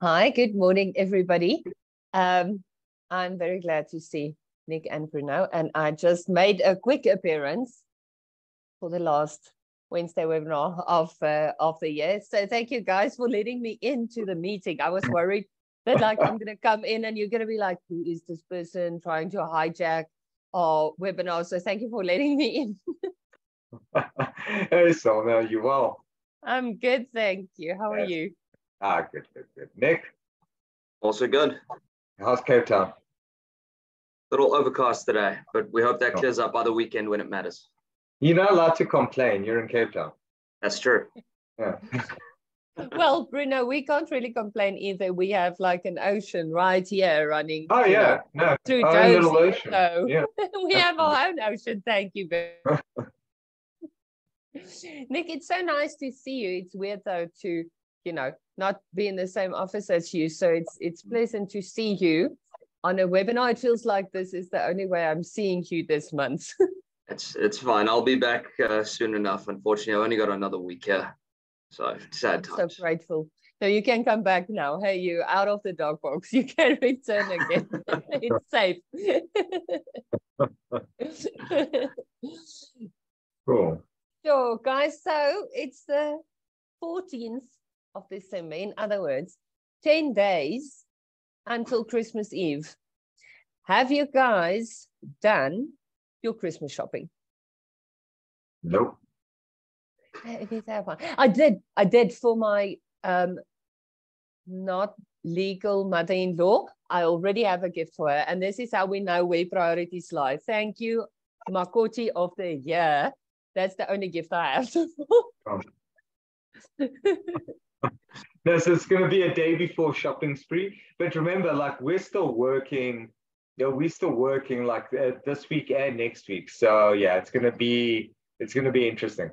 Hi, good morning, everybody. I'm very glad to see Nick and Bruno, and I just made a quick appearance for the last Wednesday webinar of the year. So thank you guys for letting me into the meeting. I was worried that like I'm going to come in and you're going to be like, who is this person trying to hijack our webinar? So thank you for letting me in. Hey, Sona, you well? I'm good, thank you. How are you? Good, good, good. Nick? Also good. How's Cape Town? A little overcast today, but we hope that clears up by the weekend when it matters. You're not allowed to complain. You're in Cape Town. That's true. Yeah. Well, Bruno, we can't really complain either. We have like an ocean right here running through Jones. So yeah. We have our own ocean. Thank you, Bruno. Nick, it's so nice to see you. It's weird, though, to, you know, not be in the same office as you. So it's pleasant to see you on a webinar. It feels like this is the only way I'm seeing you this month. It's fine. I'll be back soon enough. Unfortunately, I've only got another week here. So sad times. So grateful. So you can come back now. Hey, you out of the dog box. You can return again. It's safe. Cool. Sure, guys. So it's the 14th of December. In other words, 10 days until Christmas Eve. Have you guys done your Christmas shopping? No. I did for my not legal mother-in-law. I already have a gift for her, and this is how we know where priorities lie. Thank you, Makoti of the year. That's the only gift I have. No, so it's going to be a day before shopping spree. But remember, like, we're still working. Yeah, you know, we're still working like this week and next week. So yeah, it's going to be interesting.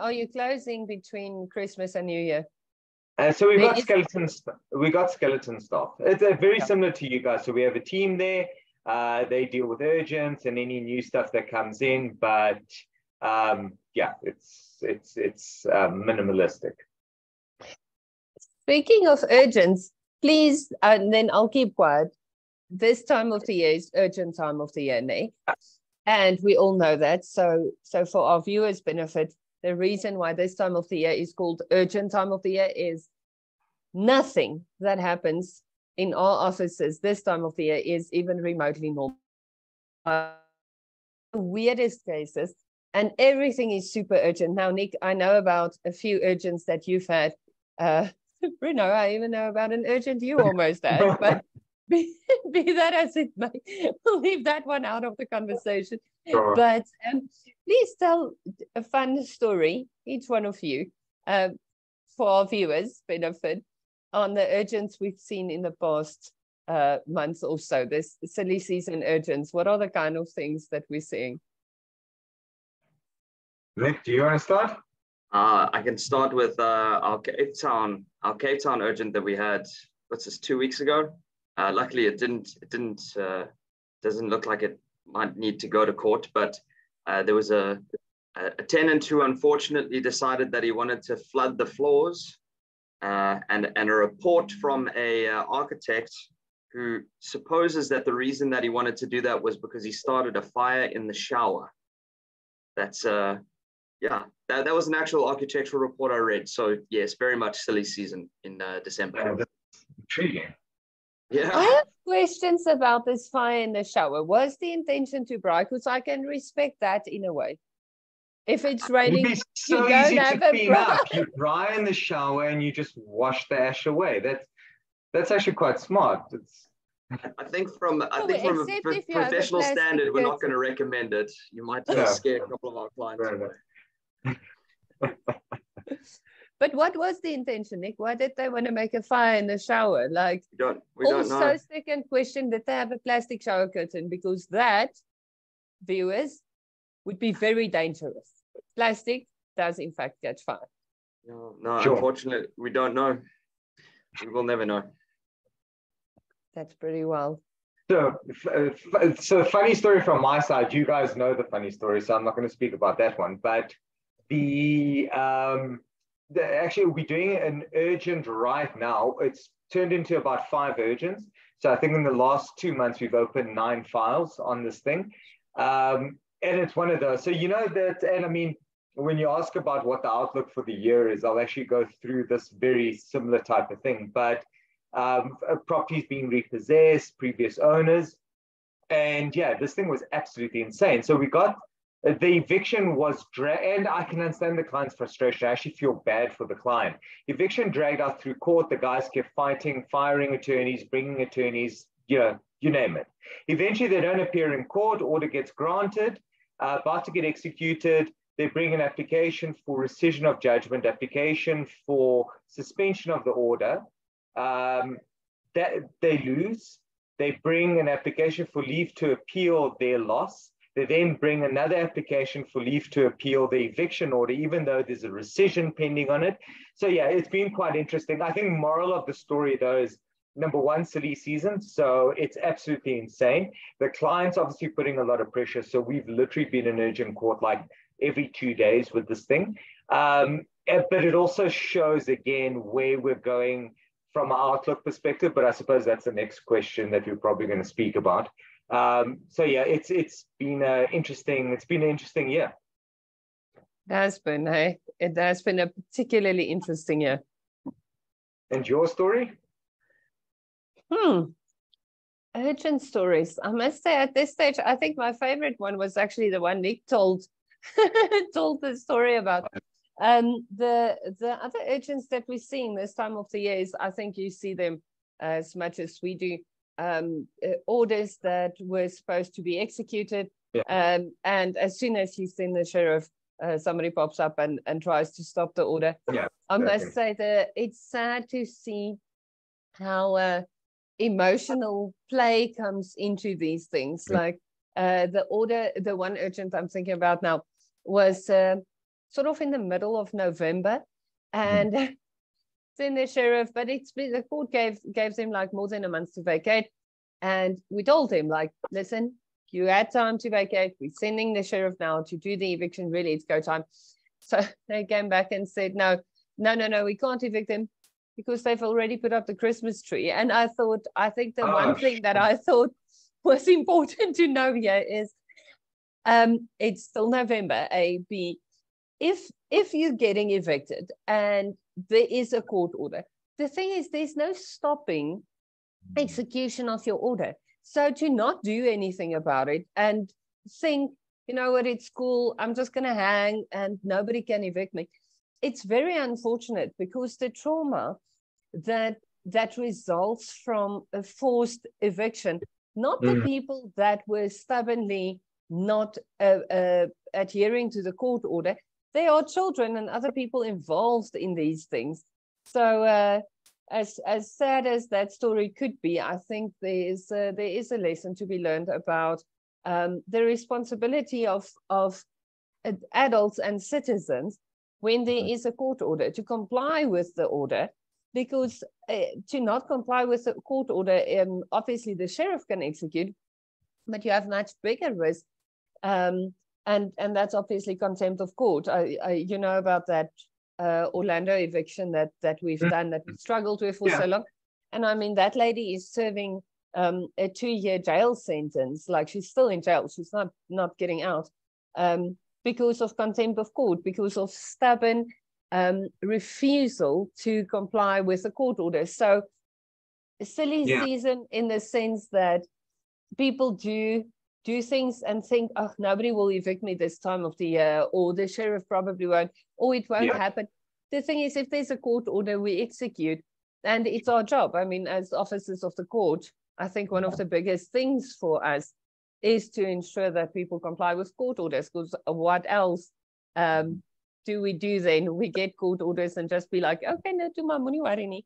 Are you closing between Christmas and New Year? So we've got skeletons. We got skeleton staff. It's very similar to you guys. So we have a team there. They deal with urgents and any new stuff that comes in. But yeah, it's minimalistic. Speaking of urgents, please, and then I'll keep quiet. This time of the year is urgent time of the year, nay? And we all know that. So for our viewers' benefit, the reason why this time of the year is called urgent time of the year is nothing that happens in our offices this time of the year is even remotely normal. The weirdest cases, and everything is super urgent. Now, Nick, I know about a few urgents that you've had. Bruno, I even know about an urgent you almost had, but be that as it may, we'll leave that one out of the conversation. Sure. But please tell a fun story, each one of you, for our viewers' benefit, on the urgents we've seen in the past month or so, this silly season urgents. What are the kind of things that we're seeing? Nick, do you want to start? I can start with our Cape Town urgent that we had, what's this, 2 weeks ago? Luckily, doesn't look like it might need to go to court, but there was a tenant who unfortunately decided that he wanted to flood the floors, and a report from a architect who supposes that the reason that he wanted to do that was because he started a fire in the shower. That's that was an actual architectural report I read. So yes, very much silly season in December. Yeah, that's intriguing. Yeah. I have questions about this fire in the shower. Was the intention to bribe? Because I can respect that in a way. If it's raining, so you don't have a bribe. You dry in the shower and you just wash the ash away. That's actually quite smart. I think from a professional standard, we're not going to recommend it. You might scare a couple of our clients away. But what was the intention, Nick? Why did they want to make a fire in the shower? Like, we don't know. Second question, did they have a plastic shower curtain? Because that, viewers, would be very dangerous. Plastic does, in fact, catch fire. No, sure. Unfortunately, we don't know. We will never know. That's pretty wild. So funny story from my side. You guys know the funny story, so I'm not going to speak about that one. But the actually we're doing an urgent right now. It's turned into about 5 urgents. So I think in the last 2 months, we've opened 9 files on this thing. And it's one of those. So, you know that, and I mean, when you ask about what the outlook for the year is, I'll actually go through this very similar type of thing. But properties being repossessed, previous owners. And yeah, this thing was absolutely insane. So we got, the eviction was dragged, and I can understand the client's frustration. I actually feel bad for the client. Eviction dragged out through court. The guys kept fighting, firing attorneys, bringing attorneys, you know, you name it. Eventually, they don't appear in court. Order gets granted, about to get executed. They bring an application for rescission of judgment, application for suspension of the order. That they lose. They bring an application for leave to appeal their loss. They then bring another application for leave to appeal the eviction order, even though there's a rescission pending on it. So yeah, it's been quite interesting. I think moral of the story though is, number one, silly season. So it's absolutely insane. The client's obviously putting a lot of pressure. So we've literally been in urgent court like every 2 days with this thing. But it also shows again where we're going from an outlook perspective, but I suppose that's the next question that we're probably going to speak about. So yeah, it's been an interesting year. It has been, hey? It has been a particularly interesting year. And your story? Urgent stories. I must say at this stage, I think my favorite one was actually the one Nick told the story about. The other urgents that we're seeing this time of the year is, I think you see them as much as we do, orders that were supposed to be executed. Yeah. And as soon as you send the sheriff, somebody pops up and tries to stop the order. Yeah. I must say that it's sad to see how emotional play comes into these things. Yeah. Like the one urgent I'm thinking about now was... sort of in the middle of November, and then the sheriff, but it's been, the court gave them like more than a month to vacate, and we told him like, listen, you had time to vacate, we're sending the sheriff now to do the eviction, really it's go time. So they came back and said no, we can't evict them because they've already put up the Christmas tree. And I thought, I think the one thing that I thought was important to know here is it's still November, A, B. If you're getting evicted and there is a court order, the thing is there's no stopping execution of your order. So to not do anything about it and think, you know what, it's cool, I'm just going to hang and nobody can evict me. It's very unfortunate because the trauma that results from a forced eviction, not the people that were stubbornly not adhering to the court order, they are children and other people involved in these things. So as sad as that story could be, I think there is a lesson to be learned about the responsibility of adults and citizens when there is a court order to comply with the order, because to not comply with the court order, obviously the sheriff can execute, but you have much bigger risk. And that's obviously contempt of court. I you know about that Orlando eviction that we've done, that we struggled with for so long. And I mean, that lady is serving a 2-year jail sentence. Like, she's still in jail. She's not getting out because of contempt of court, because of stubborn refusal to comply with the court order. So silly season in the sense that people do things and think, oh, nobody will evict me this time of the year, or the sheriff probably won't, or it won't happen. The thing is, if there's a court order, we execute, and it's our job. I mean, as officers of the court, I think one of the biggest things for us is to ensure that people comply with court orders, because what else do we do then? We get court orders and just be like, okay, no, do my money warini.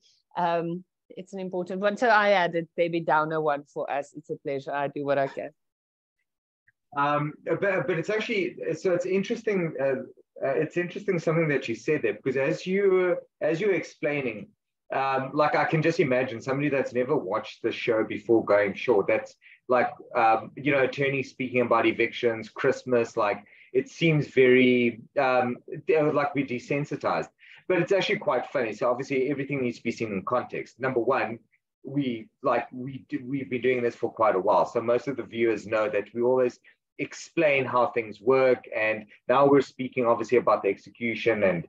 It's an important one. So I added Debbie Downer one for us. It's a pleasure. I do what I can. But it's actually, so it's interesting. It's interesting something that you said there, because as you're explaining, like, I can just imagine somebody that's never watched the show before going, sure, that's like, you know, attorneys speaking about evictions, Christmas, like, it seems very like we're desensitized, but it's actually quite funny. So obviously everything needs to be seen in context. Number one, we've been doing this for quite a while, so most of the viewers know that we always explain how things work, and now we're speaking obviously about the execution and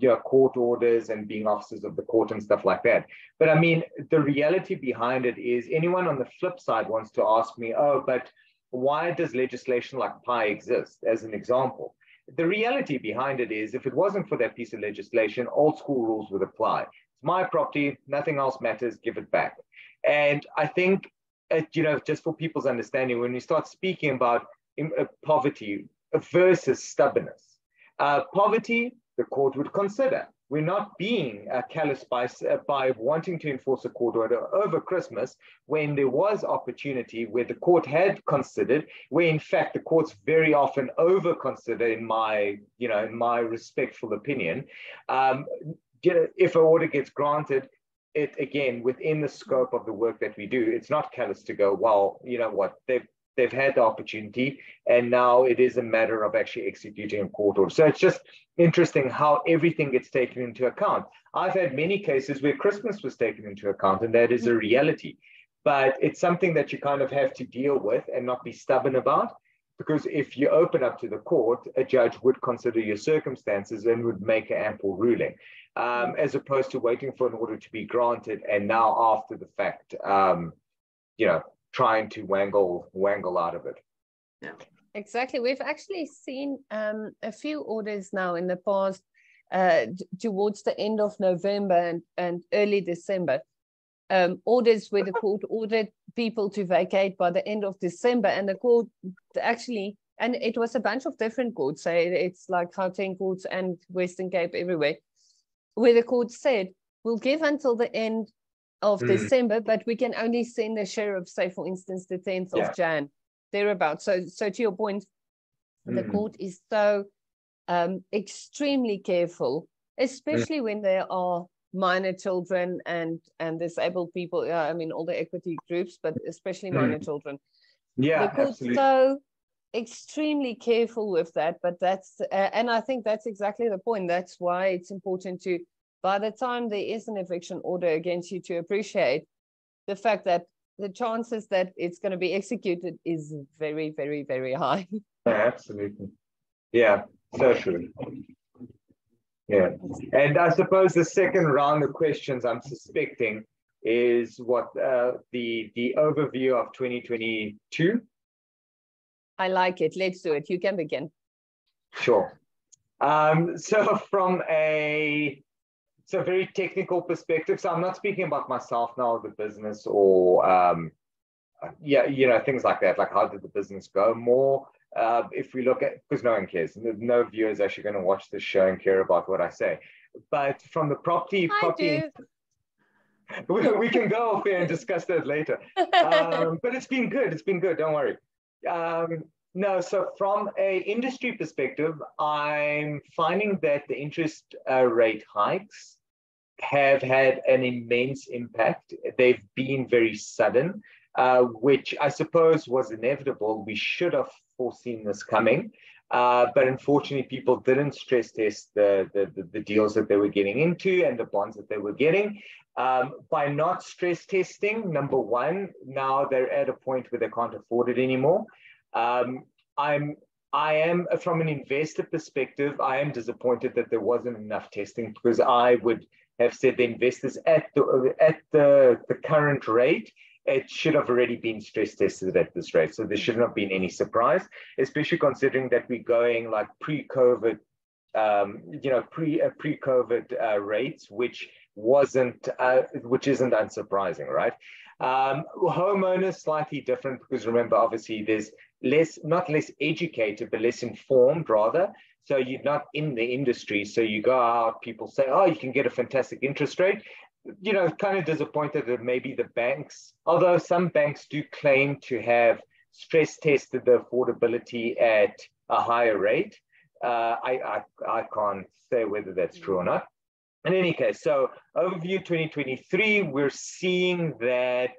you know, court orders and being officers of the court and stuff like that. But I mean, the reality behind it is anyone on the flip side wants to ask me, oh, but why does legislation like PIE exist, as an example? The reality behind it is, if it wasn't for that piece of legislation, old school rules would apply. It's my property, nothing else matters, give it back. And I think, you know, just for people's understanding, when we start speaking about poverty versus stubbornness, poverty, the court would consider. We're not being callous by wanting to enforce a court order over Christmas when there was opportunity, where the court had considered, where in fact the courts very often over-consider, in my, you know, in my respectful opinion. You know, if an order gets granted, it again within the scope of the work that we do, it's not callous to go, well, you know what, they've had the opportunity and now it is a matter of actually executing a court order. So it's just interesting how everything gets taken into account. I've had many cases where Christmas was taken into account, and that is a reality, but it's something that you kind of have to deal with and not be stubborn about, because if you open up to the court, a judge would consider your circumstances and would make an ample ruling, as opposed to waiting for an order to be granted and now after the fact, you know, trying to wangle out of it. Yeah, exactly. We've actually seen a few orders now in the past towards the end of November and early December, orders where the court ordered people to vacate by the end of December, and the court actually, and it was a bunch of different courts, so it's like Gauteng courts and Western Cape everywhere, where the court said, we'll give until the end of December, but we can only send the sheriff, say, for instance, the 10th of Jan, thereabouts. So to your point, the court is so extremely careful, especially when there are minor children and disabled people. I mean, all the equity groups, but especially minor children. Yeah, the court absolutely. So extremely careful with that, but that's and I think that's exactly the point. That's why it's important to, by the time there is an eviction order against you, to appreciate the fact that the chances that it's going to be executed is very, very, very high. Yeah, absolutely. Yeah, certainly. Yeah, and I suppose the second round of questions, I'm suspecting, is what the overview of 2022. I like it. Let's do it. You can begin. Sure. So from a very technical perspective, so I'm not speaking about myself now, the business, or yeah, you know, things like that, like how did the business go, more if we look at, because no one cares, no viewer is actually going to watch this show and care about what I say. But from the property we can go off here and discuss that later. But it's been good, don't worry. No, so from a industry perspective, I'm finding that the interest rate hikes have had an immense impact. They've been very sudden, which I suppose was inevitable. We should have foreseen this coming, but unfortunately people didn't stress test the deals that they were getting into and the bonds that they were getting. By not stress testing, number one, now they're at a point where they can't afford it anymore. I am from an investor perspective, I am disappointed that there wasn't enough testing, because I would have said the investors at the current rate, it should have already been stress tested at this rate. So there should not have been any surprise, especially considering that we're going like pre-COVID, you know, pre-COVID rates, which isn't unsurprising, right? Homeowners slightly different, because remember, obviously there's less, not less educated, but less informed rather. So you're not in the industry. So you go out, people say, oh, you can get a fantastic interest rate. You know, kind of disappointed that maybe the banks, although some banks do claim to have stress tested the affordability at a higher rate. I can't say whether that's true or not. In any case, so overview 2023, we're seeing that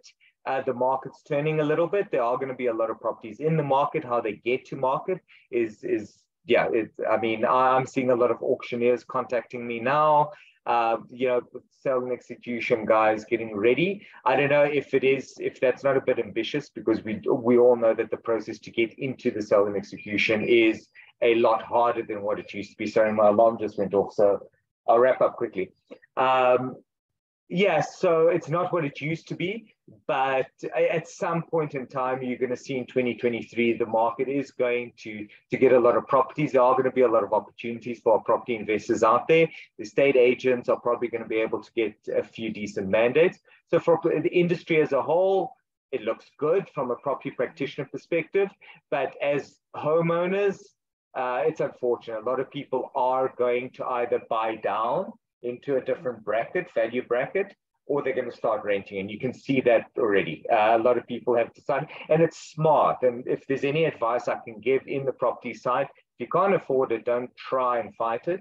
the market's turning a little bit. There are going to be a lot of properties in the market. How they get to market is yeah, I'm seeing a lot of auctioneers contacting me now. Selling execution guys getting ready. I don't know if that's not a bit ambitious, because we all know that the process to get into the selling execution is a lot harder than what it used to be. Sorry, my alarm just went off, so I'll wrap up quickly. Yeah, so it's not what it used to be, but at some point in time, you're going to see in 2023, the market is going to get a lot of properties. There are going to be a lot of opportunities for property investors out there. The estate agents are probably going to be able to get a few decent mandates. So for the industry as a whole, it looks good from a property practitioner perspective, but as homeowners, it's unfortunate. A lot of people are going to either buy down into a different bracket, value bracket, or they're going to start renting. And you can see that already. A lot of people have decided, and it's smart. And if there's any advice I can give in the property side, if you can't afford it, don't try and fight it.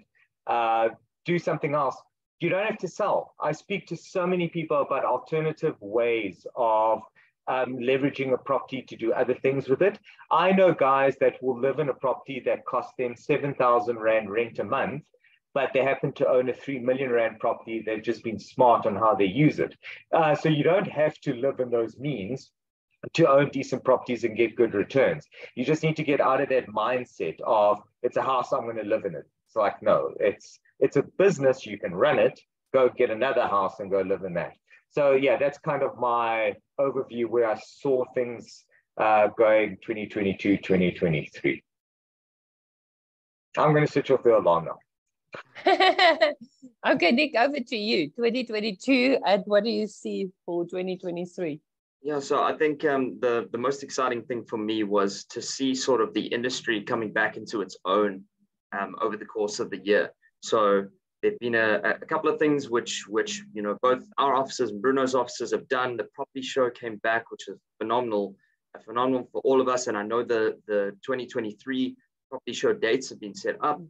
Do something else. You don't have to sell. I speak to so many people about alternative ways of leveraging a property to do other things with it. I know guys that will live in a property that costs them 7,000 Rand rent a month, but they happen to own a 3 million Rand property. They've just been smart on how they use it. So you don't have to live in those means to own decent properties and get good returns. You just need to get out of that mindset of, it's a house, I'm going to live in it. It's like, no, it's a business. You can run it, go get another house and go live in that. So yeah, that's kind of my overview where I saw things going 2022, 2023. I'm going to switch off the alarm now. Okay, Nick, over to you. 2022, and what do you see for 2023? Yeah, so I think the most exciting thing for me was to see sort of the industry coming back into its own over the course of the year. So there've been a couple of things which you know, both our offices and Bruno's offices have done. The property show came back, which is phenomenal for all of us. And I know the 2023 property show dates have been set up.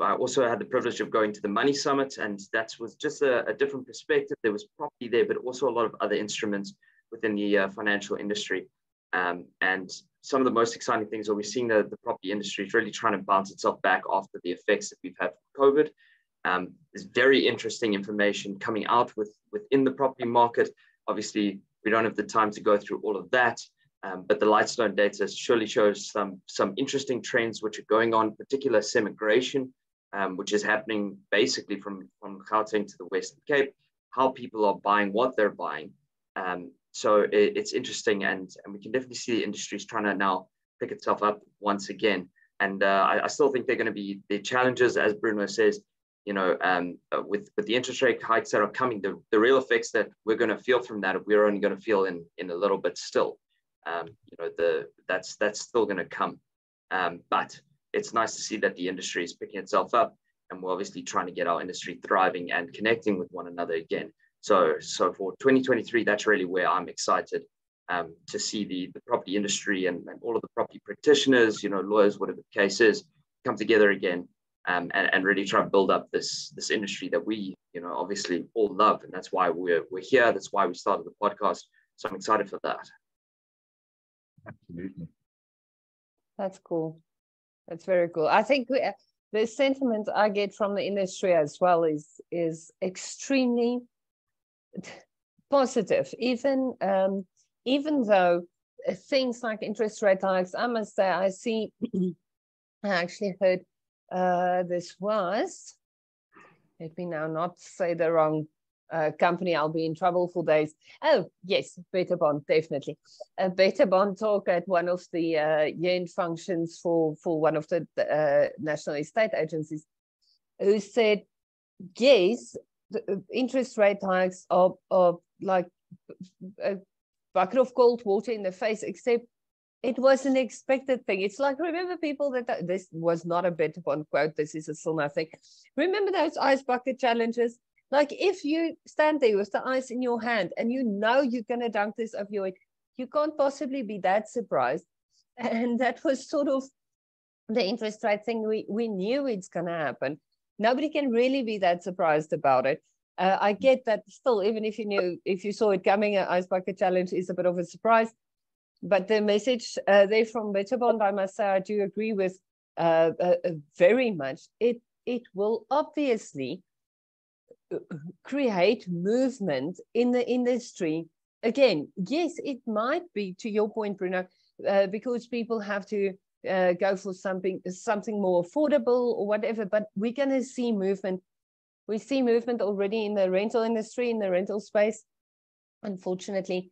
I also had the privilege of going to the Money Summit, and that was just a different perspective. There was property there, but also a lot of other instruments within the financial industry. And some of the most exciting things are we're seeing the property industry is really trying to bounce itself back after the effects that we've had from COVID. There's very interesting information coming out within the property market. Obviously, we don't have the time to go through all of that. But the Lightstone data surely shows some interesting trends which are going on, particular semigration, which is happening basically from Gauteng to the Western Cape, how people are buying, what they're buying. So it's interesting, and we can definitely see the industry's trying to now pick itself up once again. And I still think they're going to be the challenges, as Bruno says, you know, with the interest rate hikes that are coming, the real effects that we're going to feel from that, we're only going to feel in a little bit still. You know, that's still going to come. But it's nice to see that the industry is picking itself up, and we're obviously trying to get our industry thriving and connecting with one another again. So for 2023, that's really where I'm excited to see the property industry and all of the property practitioners, you know, lawyers, whatever the case is, come together again and really try to build up this industry that we, you know, obviously all love. And that's why we're here. That's why we started the podcast. So I'm excited for that. Absolutely. That's cool. That's very cool. I think the sentiment I get from the industry as well is extremely positive. Even though things like interest rate hikes, I must say, I see. I actually heard this was. Let me now not say the wrong company, I'll be in trouble for days. Oh, yes, Better Bond, definitely. A Better Bond talk at one of the year-end functions for one of the national estate agencies, who said, yes, the interest rate hikes are like a bucket of cold water in the face, except it was an expected thing. It's like, remember people that this was not a Better Bond quote, this is a still nothing. Remember those ice bucket challenges? Like if you stand there with the ice in your hand and you know you're going to dunk this over your head, you can't possibly be that surprised. And that was sort of the interest rate thing. We knew it's going to happen. Nobody can really be that surprised about it. I get that still, even if you saw it coming, an ice bucket challenge is a bit of a surprise. But the message there from Better Bond, I must say, I do agree with. very much, it will obviously create movement in the industry. Again, yes, it might be, to your point, Bruno, because people have to go for something more affordable or whatever, but we're going to see movement. We see movement already in the rental industry, in the rental space, unfortunately.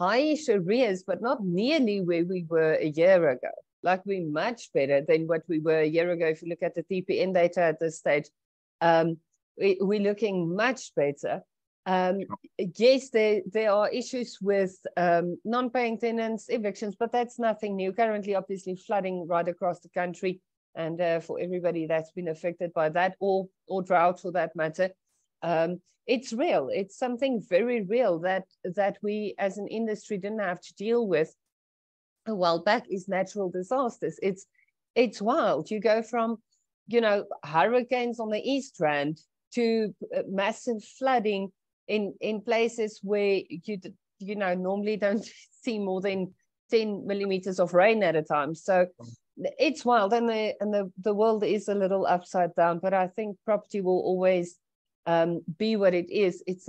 High-ish arrears, but not nearly where we were a year ago. Like, we're much better than what we were a year ago. If you look at the TPN data at this stage, we're looking much better. Yes, there are issues with non-paying tenants, evictions, but that's nothing new. Currently, obviously, flooding right across the country, and for everybody that's been affected by that, or drought for that matter. It's real. It's something very real that we as an industry didn't have to deal with a while back, is natural disasters. It's wild. You go from, hurricanes on the East Rand to massive flooding in places where you normally don't see more than 10 millimeters of rain at a time. So it's wild, and the world is a little upside down. But I think property will always be what it is. It's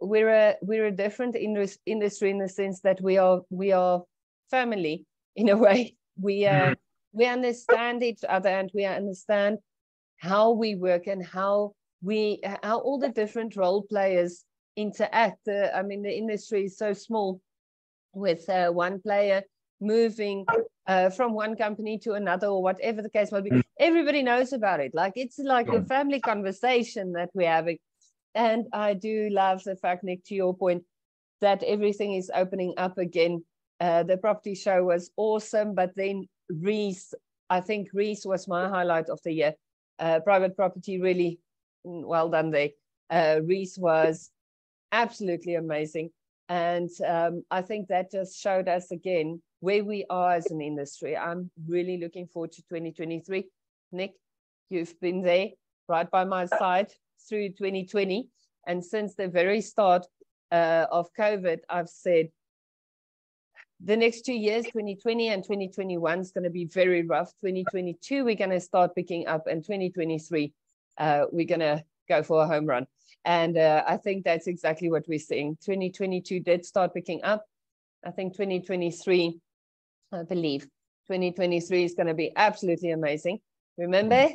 we're a different industry in the sense that we are family in a way. We understand each other, and we understand how we work and how all the different role players interact. The industry is so small, with one player moving from one company to another or whatever the case might be. Everybody knows about it. Like, it's like a family conversation that we're having. And I do love the fact, Nick, to your point, that everything is opening up again. The property show was awesome, but then Rees, I think Rees was my highlight of the year. Private property, really well done there. Rees was absolutely amazing. And I think that just showed us again where we are as an industry. I'm really looking forward to 2023. Nick, you've been there right by my side through 2020. And since the very start of COVID, I've said the next 2 years, 2020 and 2021, is going to be very rough. 2022, we're going to start picking up. And 2023, we're going to go for a home run. And I think that's exactly what we're seeing. 2022 did start picking up. I think 2023, I believe, 2023 is going to be absolutely amazing. Remember,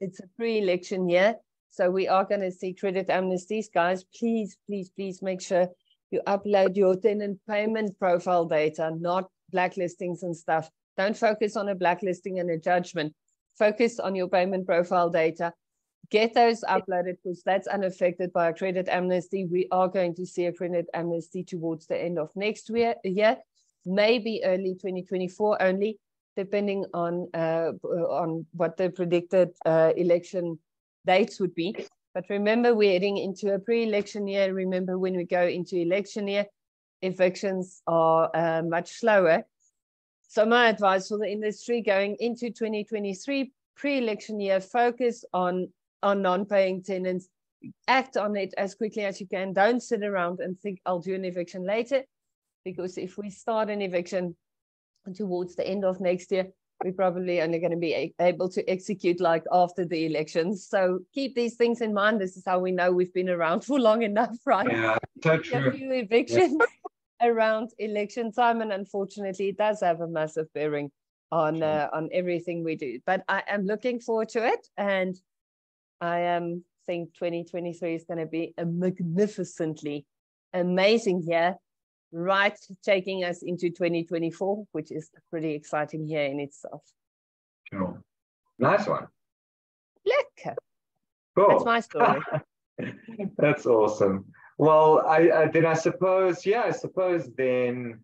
it's a pre-election year. So we are going to see credit amnesties. Guys, please, please, please make sure you upload your tenant payment profile data, not blacklistings and stuff. Don't focus on a blacklisting and a judgment. Focus on your payment profile data. Get those uploaded, because that's unaffected by a credit amnesty. We are going to see a credit amnesty towards the end of next year, maybe early 2024 only, depending on what the predicted election dates would be. But remember, we're heading into a pre-election year. Remember, when we go into election year, evictions are much slower. So my advice for the industry going into 2023, pre-election year, focus on non-paying tenants. Act on it as quickly as you can. Don't sit around and think, I'll do an eviction later, because if we start an eviction towards the end of next year, we're probably only going to be able to execute like after the elections. So keep these things in mind. This is how we know we've been around for long enough, right? Yeah, that's true. A few evictions around election time, and unfortunately it does have a massive bearing on everything we do. But I am looking forward to it, and I think 2023 is going to be a magnificently amazing year, right, taking us into 2024, which is a pretty exciting year in itself. Sure. Nice one. Look. Cool. That's my story. That's awesome. Well, I suppose then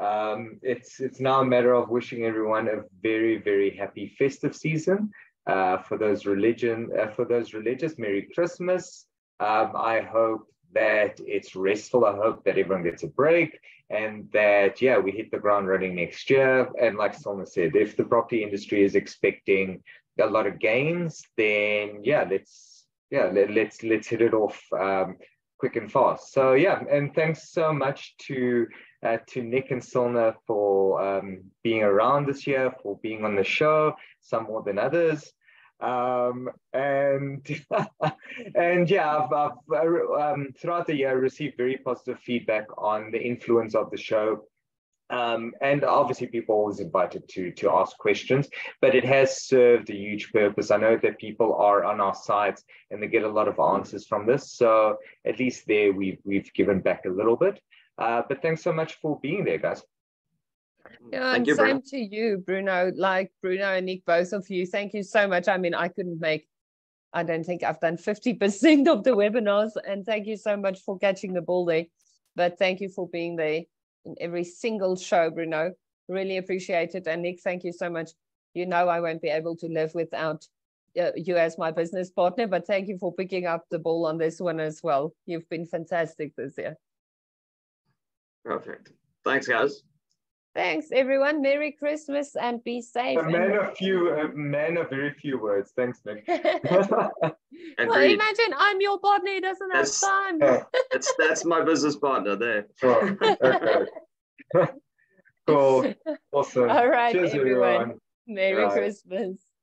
it's now a matter of wishing everyone a very, very happy festive season. For those religious, Merry Christmas. I hope that it's restful. I hope that everyone gets a break, and that, yeah, we hit the ground running next year. And like Salma said, if the property industry is expecting a lot of gains, then let's hit it off quick and fast. So yeah, and thanks so much to Nick and Silna for being around this year, for being on the show, some more than others. And yeah, I've throughout the year received very positive feedback on the influence of the show. And obviously people are always invited to ask questions, but it has served a huge purpose. I know that people are on our sites and they get a lot of answers from this. So at least there we've given back a little bit. But thanks so much for being there, guys. Yeah, and same to you, Bruno. Like Bruno and Nick, both of you, thank you so much. I mean, I couldn't make, I don't think I've done 50% of the webinars, and thank you so much for catching the ball there. But thank you for being there in every single show, Bruno. Really appreciate it. And Nick, thank you so much. You know I won't be able to live without you as my business partner, but thank you for picking up the ball on this one as well. You've been fantastic this year. Perfect. Thanks, guys. Thanks, everyone. Merry Christmas and be safe. A man of very few words. Thanks, Nick. Well, imagine I'm your partner. He doesn't have time. That's my business partner there. Sure. Okay. Cool. Awesome. All right, cheers, everyone. Merry Christmas.